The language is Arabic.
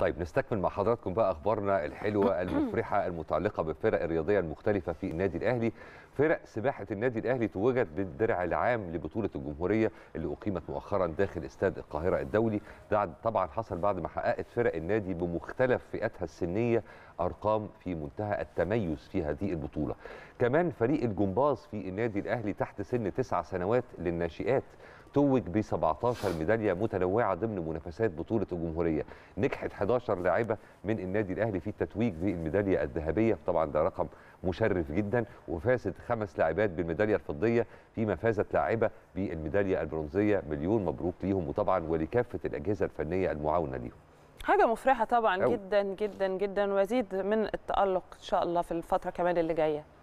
طيب نستكمل مع حضراتكم بقى اخبارنا الحلوه المفرحه المتعلقه بالفرق الرياضيه المختلفه في النادي الاهلي. فرق سباحه النادي الاهلي توجت بالدرع العام لبطوله الجمهوريه اللي اقيمت مؤخرا داخل استاد القاهره الدولي، ده طبعا حصل بعد ما حققت فرق النادي بمختلف فئاتها السنيه ارقام في منتهى التميز في هذه البطوله. كمان فريق الجمباز في النادي الاهلي تحت سن 9 سنوات للناشئات توج ب 17 ميداليه متنوعه ضمن منافسات بطوله الجمهوريه، نجحت 11 لاعبه من النادي الاهلي في التتويج بالميداليه الذهبيه، طبعا ده رقم مشرف جدا، وفازت 5 لاعبات بالميداليه الفضيه، فيما فازت لاعبه بالميداليه البرونزيه. مليون مبروك ليهم وطبعا ولكافه الاجهزه الفنيه المعاونه ليهم. حاجه مفرحه طبعا جدا جدا جدا، ويزيد من التالق ان شاء الله في الفتره كمان اللي جايه.